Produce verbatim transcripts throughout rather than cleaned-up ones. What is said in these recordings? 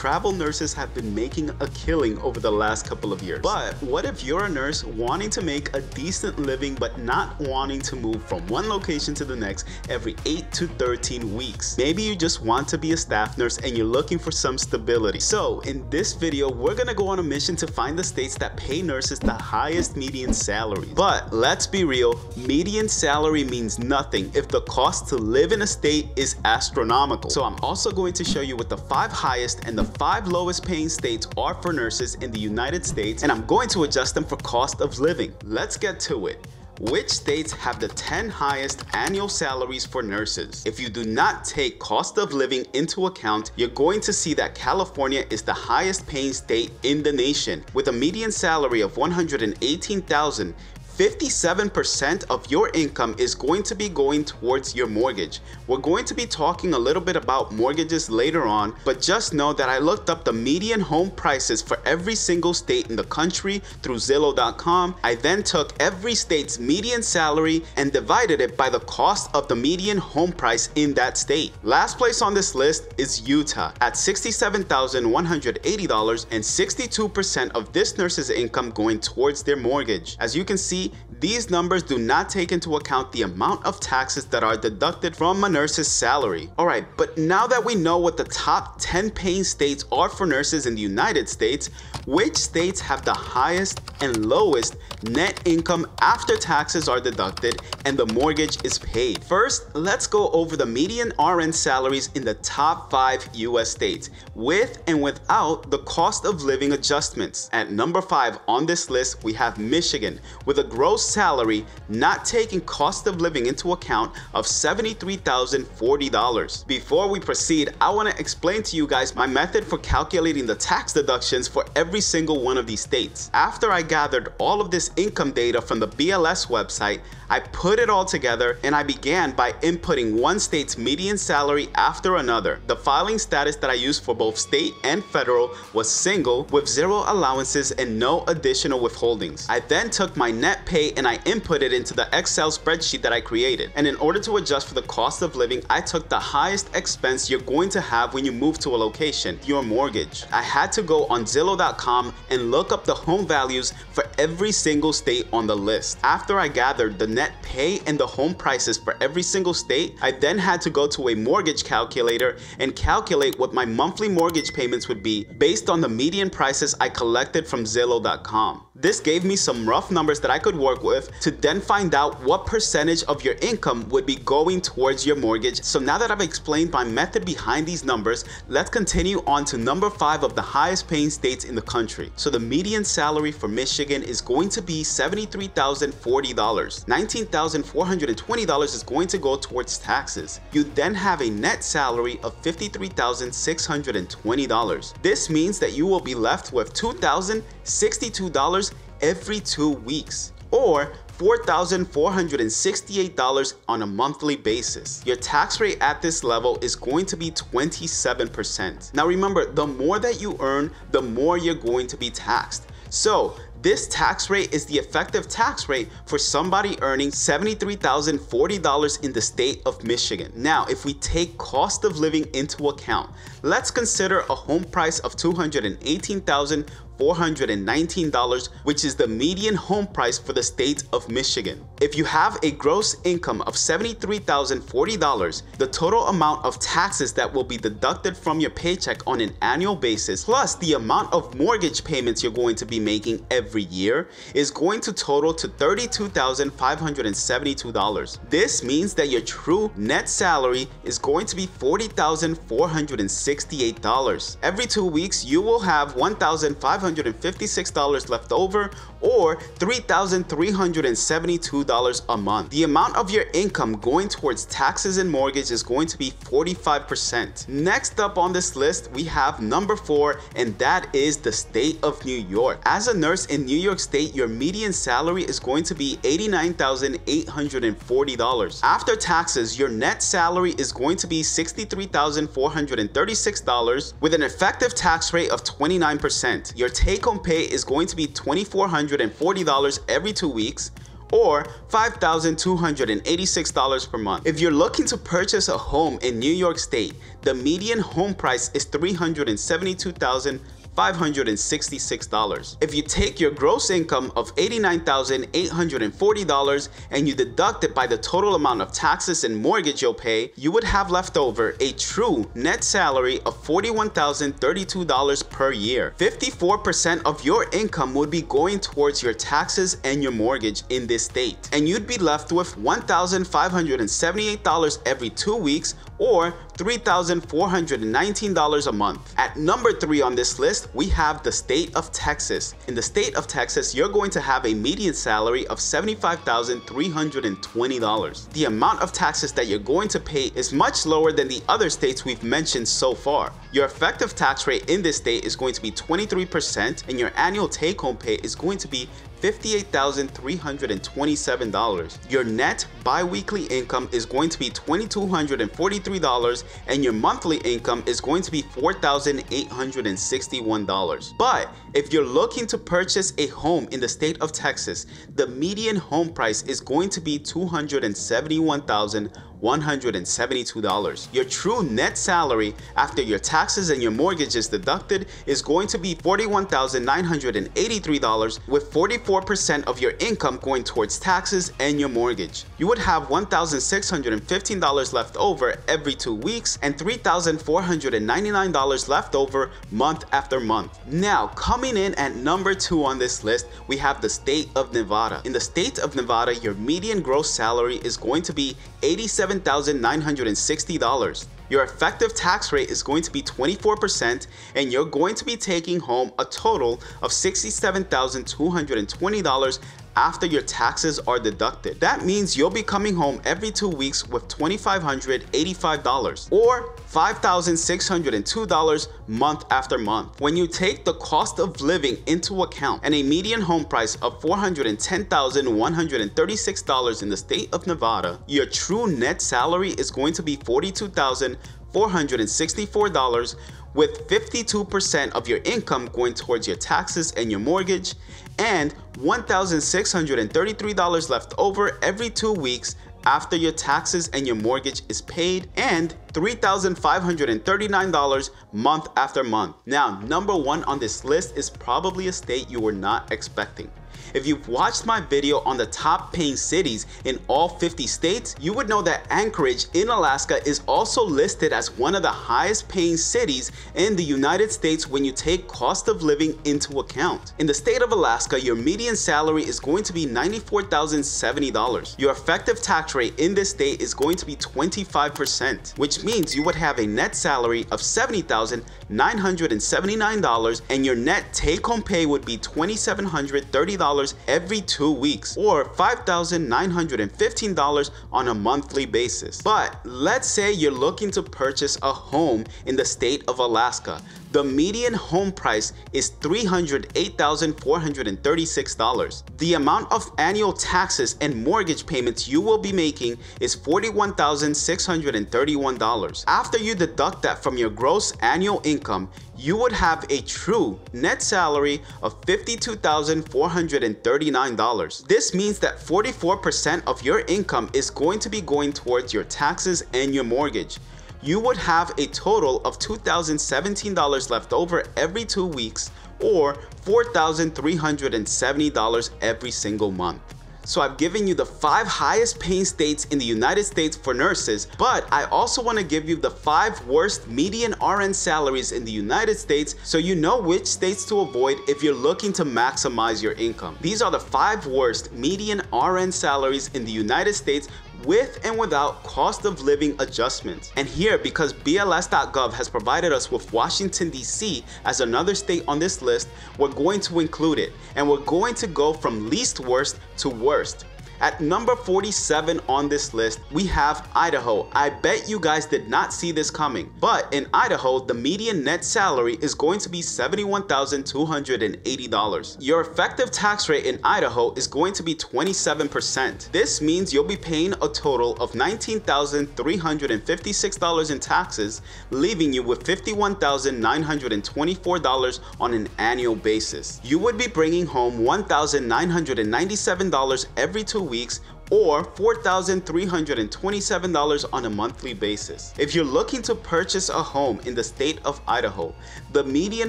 travel nurses have been making a killing over the last couple of years. But what if you're a nurse wanting to make a decent living but not wanting to move from one location to the next every eight to thirteen weeks? Maybe you just want to be a staff nurse and you're looking for some stability. So in this video, we're gonna go on a mission to find the states that pay nurses the highest median salary. But let's be real, median salary means nothing if the cost to live in a state is astronomical. So I'm also going to show you what the five highest and the five lowest paying states are for nurses in the United States, and I'm going to adjust them for cost of living. Let's get to it. Which states have the ten highest annual salaries for nurses? If you do not take cost of living into account, you're going to see that California is the highest paying state in the nation. With a median salary of one hundred eighteen thousand dollars, fifty-seven percent of your income is going to be going towards your mortgage. We're going to be talking a little bit about mortgages later on, but just know that I looked up the median home prices for every single state in the country through Zillow dot com. I then took every state's median salary and divided it by the cost of the median home price in that state. Last place on this list is Utah at sixty-seven thousand one hundred eighty dollars, and sixty-two percent of this nurse's income going towards their mortgage. As you can see, these numbers do not take into account the amount of taxes that are deducted from a nurse's salary. Alright, but now that we know what the top ten paying states are for nurses in the United States, which states have the highest and lowest net income after taxes are deducted and the mortgage is paid? First, let's go over the median R N salaries in the top five U S states, with and without the cost of living adjustments. At number five on this list, we have Michigan, with a gross salary, not taking cost of living into account, of seventy-three thousand forty dollars. Before we proceed, I want to explain to you guys my method for calculating the tax deductions for every single one of these states. After I gathered all of this income data from the B L S website, I put it all together and I began by inputting one state's median salary after another. The filing status that I used for both state and federal was single, with zero allowances and no additional withholdings. I then took my net pay and I input it into the Excel spreadsheet that I created. And in order to adjust for the cost of living, I took the highest expense you're going to have when you move to a location, your mortgage. I had to go on Zillow dot com and look up the home values for every single state on the list. After I gathered the net pay and the home prices for every single state, I then had to go to a mortgage calculator and calculate what my monthly mortgage payments would be based on the median prices I collected from Zillow dot com. This gave me some rough numbers that I could work with to then find out what percentage of your income would be going towards your mortgage. So now that I've explained my method behind these numbers, let's continue on to number five of the highest paying states in the country. So the median salary for Michigan is going to be seventy-three thousand forty dollars. nineteen thousand four hundred twenty dollars is going to go towards taxes. You then have a net salary of fifty-three thousand six hundred twenty dollars. This means that you will be left with two thousand sixty-two dollars every two weeks, or four thousand four hundred sixty-eight dollars on a monthly basis. Your tax rate at this level is going to be twenty-seven percent. Now remember, the more that you earn, the more you're going to be taxed. So this tax rate is the effective tax rate for somebody earning seventy-three thousand forty dollars in the state of Michigan. Now, if we take cost of living into account, let's consider a home price of two hundred eighteen thousand four hundred nineteen dollars, which is the median home price for the state of Michigan. If you have a gross income of seventy-three thousand forty dollars, the total amount of taxes that will be deducted from your paycheck on an annual basis, plus the amount of mortgage payments you're going to be making every year, is going to total to thirty-two thousand five hundred seventy-two dollars. This means that your true net salary is going to be forty thousand four hundred sixty-eight dollars. Every two weeks, you will have one thousand five hundred fifty-six dollars left over, or three thousand three hundred seventy-two dollars a month. The amount of your income going towards taxes and mortgage is going to be forty-five percent. Next up on this list, we have number four, and that is the state of New York. As a nurse in New York State, your median salary is going to be eighty-nine thousand eight hundred forty dollars. After taxes, your net salary is going to be sixty-three thousand four hundred thirty-six dollars, with an effective tax rate of twenty-nine percent. Your take-home pay is going to be two thousand four hundred forty dollars every two weeks, or five thousand two hundred eighty-six dollars per month. If you're looking to purchase a home in New York State, the median home price is three hundred seventy-two thousand five hundred sixty-six dollars. If you take your gross income of eighty-nine thousand eight hundred forty dollars and you deduct it by the total amount of taxes and mortgage you'll pay, you would have left over a true net salary of forty-one thousand thirty-two dollars per year. fifty-four percent of your income would be going towards your taxes and your mortgage in this state, and you'd be left with one thousand five hundred seventy-eight dollars every two weeks or three thousand four hundred nineteen dollars a month. At number three on this list, we have the state of Texas. In the state of Texas, you're going to have a median salary of seventy-five thousand three hundred twenty dollars. The amount of taxes that you're going to pay is much lower than the other states we've mentioned so far. Your effective tax rate in this state is going to be twenty-three percent, and your annual take-home pay is going to be fifty-eight thousand three hundred twenty-seven dollars. Your net bi-weekly income is going to be two thousand two hundred forty-three dollars, and your monthly income is going to be four thousand eight hundred sixty-one dollars. But if you're looking to purchase a home in the state of Texas, the median home price is going to be two hundred seventy-one thousand one hundred seventy-two dollars. Your true net salary after your taxes and your mortgage is deducted is going to be forty-one thousand nine hundred eighty-three dollars, with forty-four percent of your income going towards taxes and your mortgage. You would have one thousand six hundred fifteen dollars left over every two weeks and three thousand four hundred ninety-nine dollars left over month after month. Now, coming in at number two on this list, we have the state of Nevada. In the state of Nevada, your median gross salary is going to be eighty-seven thousand nine hundred sixty dollars. Your effective tax rate is going to be twenty-four percent, and you're going to be taking home a total of sixty-seven thousand two hundred twenty dollars after your taxes are deducted. That means you'll be coming home every two weeks with two thousand five hundred eighty-five dollars or five thousand six hundred two dollars month after month. When you take the cost of living into account and a median home price of four hundred ten thousand one hundred thirty-six dollars in the state of Nevada, your true net salary is going to be forty-two thousand four hundred sixty-four dollars, with fifty-two percent of your income going towards your taxes and your mortgage, and one thousand six hundred thirty-three dollars left over every two weeks after your taxes and your mortgage is paid, and three thousand five hundred thirty-nine dollars month after month. Now, number one on this list is probably a state you were not expecting. If you've watched my video on the top paying cities in all fifty states, you would know that Anchorage in Alaska is also listed as one of the highest paying cities in the United States when you take cost of living into account. In the state of Alaska, your median salary is going to be ninety-four thousand seventy dollars. Your effective tax rate in this state is going to be twenty-five percent, which means you would have a net salary of seventy thousand nine hundred seventy-nine dollars, and your net take-home pay would be two thousand seven hundred thirty dollars every two weeks or five thousand nine hundred fifteen dollars on a monthly basis. But let's say you're looking to purchase a home in the state of Alaska. The median home price is three hundred eight thousand four hundred thirty-six dollars. The amount of annual taxes and mortgage payments you will be making is forty-one thousand six hundred thirty-one dollars. After you deduct that from your gross annual income, you would have a true net salary of fifty-two thousand four hundred thirty-nine dollars. This means that forty-four percent of your income is going to be going towards your taxes and your mortgage. You would have a total of two thousand seventeen dollars left over every two weeks or four thousand three hundred seventy dollars every single month. So I've given you the five highest paying states in the United States for nurses, but I also want to give you the five worst median R N salaries in the United States so you know which states to avoid if you're looking to maximize your income. These are the five worst median R N salaries in the United States with and without cost of living adjustments. And here, because B L S dot gov has provided us with Washington D C as another state on this list, we're going to include it, and we're going to go from least worst to worst. At number forty-seven on this list, we have Idaho. I bet you guys did not see this coming, but in Idaho, the median net salary is going to be seventy-one thousand two hundred eighty dollars. Your effective tax rate in Idaho is going to be twenty-seven percent. This means you'll be paying a total of nineteen thousand three hundred fifty-six dollars in taxes, leaving you with fifty-one thousand nine hundred twenty-four dollars on an annual basis. You would be bringing home one thousand nine hundred ninety-seven dollars every two weeks, or four thousand three hundred twenty-seven dollars on a monthly basis. If you're looking to purchase a home in the state of Idaho, the median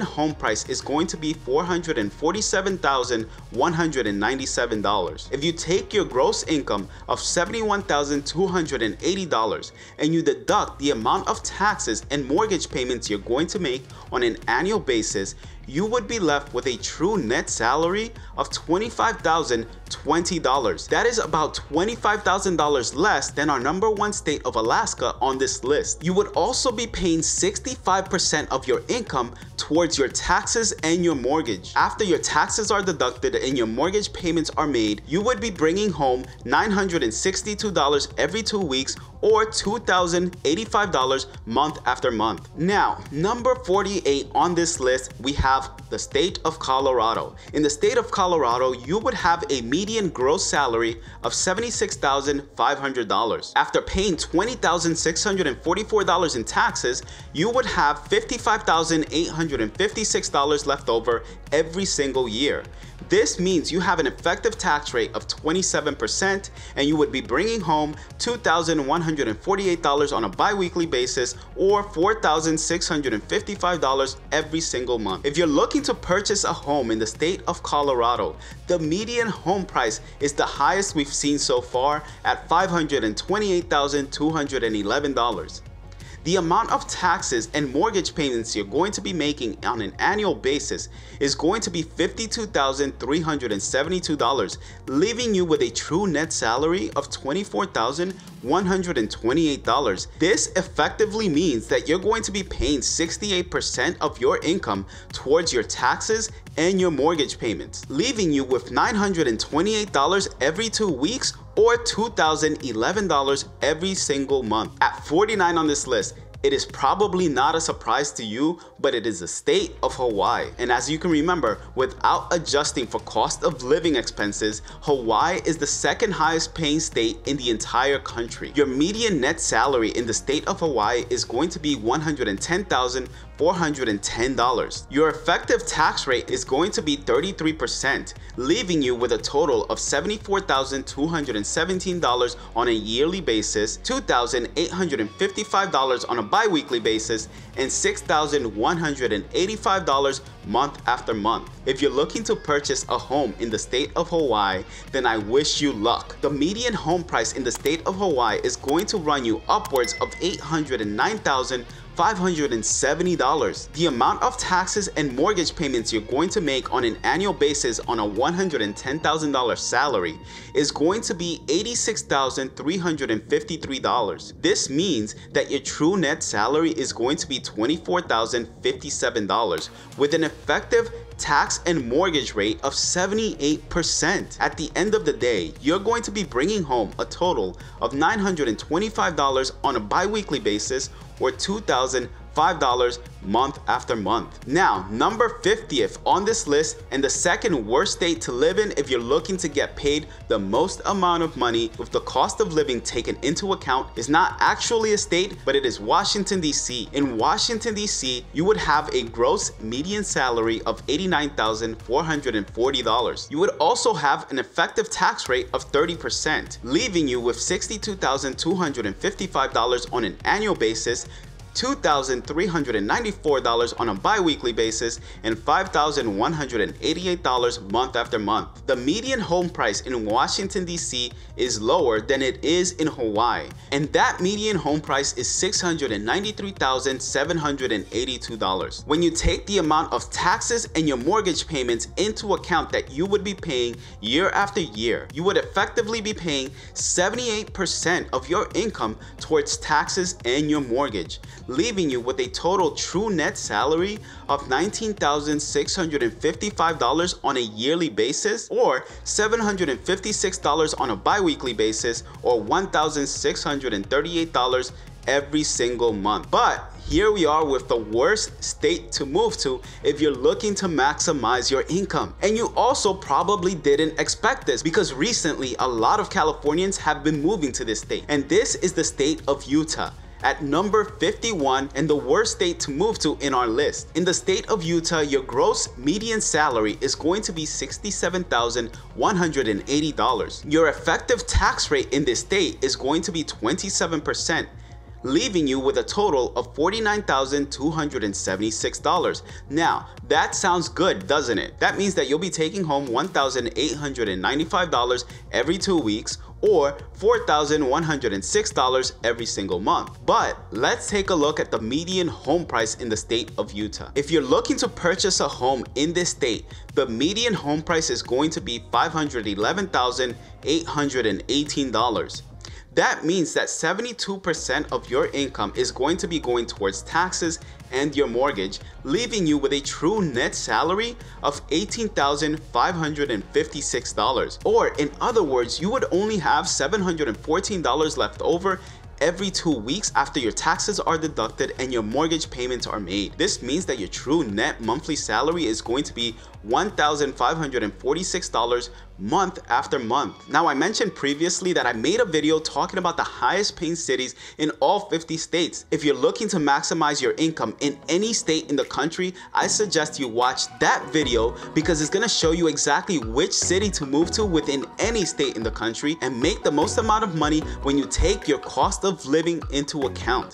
home price is going to be four hundred forty-seven thousand one hundred ninety-seven dollars. If you take your gross income of seventy-one thousand two hundred eighty dollars and you deduct the amount of taxes and mortgage payments you're going to make on an annual basis, you would be left with a true net salary of twenty-five thousand twenty dollars. That is about twenty-five thousand dollars less than our number one state of Alaska on this list. You would also be paying sixty-five percent of your income towards your taxes and your mortgage. After your taxes are deducted and your mortgage payments are made, you would be bringing home nine hundred sixty-two dollars every two weeks or two thousand eighty-five dollars month after month. Now, number forty-eight on this list, we have the state of Colorado. In the state of Colorado, you would have a median gross salary of seventy-six thousand five hundred dollars. After paying twenty thousand six hundred forty-four dollars in taxes, you would have fifty-five thousand eight hundred fifty-six dollars left over every single year. This means you have an effective tax rate of twenty-seven percent and you would be bringing home two thousand one hundred forty-eight dollars on a bi-weekly basis or four thousand six hundred fifty-five dollars every single month. If you're looking to purchase a home in the state of Colorado, the median home price is the highest we've seen so far at five hundred twenty-eight thousand two hundred eleven dollars. The amount of taxes and mortgage payments you're going to be making on an annual basis is going to be fifty-two thousand three hundred seventy-two dollars, leaving you with a true net salary of twenty-four thousand one hundred twenty-eight dollars. This effectively means that you're going to be paying sixty-eight percent of your income towards your taxes and your mortgage payments, leaving you with nine hundred twenty-eight dollars every two weeks or two thousand eleven dollars every single month. At forty-nine on this list, it is probably not a surprise to you, but it is the state of Hawaii. And as you can remember, without adjusting for cost of living expenses, Hawaii is the second highest paying state in the entire country. Your median net salary in the state of Hawaii is going to be one hundred ten thousand four hundred ten dollars. Your effective tax rate is going to be thirty-three percent, leaving you with a total of seventy-four thousand two hundred seventeen dollars on a yearly basis, two thousand eight hundred fifty-five dollars on a bi-weekly basis, and six thousand one hundred eighty-five dollars month after month. If you're looking to purchase a home in the state of Hawaii, then I wish you luck. The median home price in the state of Hawaii is going to run you upwards of eight hundred nine thousand five hundred seventy dollars. The amount of taxes and mortgage payments you're going to make on an annual basis on a one hundred ten thousand dollar salary is going to be eighty-six thousand three hundred fifty-three dollars. This means that your true net salary is going to be twenty-four thousand fifty-seven dollars with an effective tax and mortgage rate of seventy-eight percent. At the end of the day, you're going to be bringing home a total of nine hundred twenty-five dollars on a bi-weekly basis or two thousand five dollars month after month. Now, number fiftieth on this list, and the second worst state to live in if you're looking to get paid the most amount of money with the cost of living taken into account, is not actually a state, but it is Washington, D C. In Washington, D C, you would have a gross median salary of eighty-nine thousand four hundred forty dollars. You would also have an effective tax rate of thirty percent, leaving you with sixty-two thousand two hundred fifty-five dollars on an annual basis, two thousand three hundred ninety-four dollars on a bi-weekly basis, and five thousand one hundred eighty-eight dollars month after month. The median home price in Washington, D C is lower than it is in Hawaii, and that median home price is six hundred ninety-three thousand seven hundred eighty-two dollars. When you take the amount of taxes and your mortgage payments into account that you would be paying year after year, you would effectively be paying seventy-eight percent of your income towards taxes and your mortgage, leaving you with a total true net salary of nineteen thousand six hundred fifty-five dollars on a yearly basis, or seven hundred fifty-six dollars on a bi-weekly basis, or one thousand six hundred thirty-eight dollars every single month. But here we are with the worst state to move to if you're looking to maximize your income. And you also probably didn't expect this, because recently a lot of Californians have been moving to this state. And this is the state of Utah, at number fifty-one and the worst state to move to in our list. In the state of Utah, your gross median salary is going to be sixty-seven thousand one hundred eighty dollars. Your effective tax rate in this state is going to be twenty-seven percent. Leaving you with a total of forty-nine thousand two hundred seventy-six dollars. Now, that sounds good, doesn't it? That means that you'll be taking home one thousand eight hundred ninety-five dollars every two weeks, or four thousand one hundred six dollars every single month. But let's take a look at the median home price in the state of Utah. If you're looking to purchase a home in this state, the median home price is going to be five hundred eleven thousand eight hundred eighteen dollars. That means that seventy-two percent of your income is going to be going towards taxes and your mortgage, leaving you with a true net salary of eighteen thousand five hundred fifty-six dollars. Or in other words, you would only have seven hundred fourteen dollars left over every two weeks after your taxes are deducted and your mortgage payments are made. This means that your true net monthly salary is going to be one thousand five hundred forty-six dollars month after month. Now, I mentioned previously that I made a video talking about the highest paying cities in all fifty states. If you're looking to maximize your income in any state in the country, I suggest you watch that video, because it's gonna show you exactly which city to move to within any state in the country and make the most amount of money when you take your cost of living into account.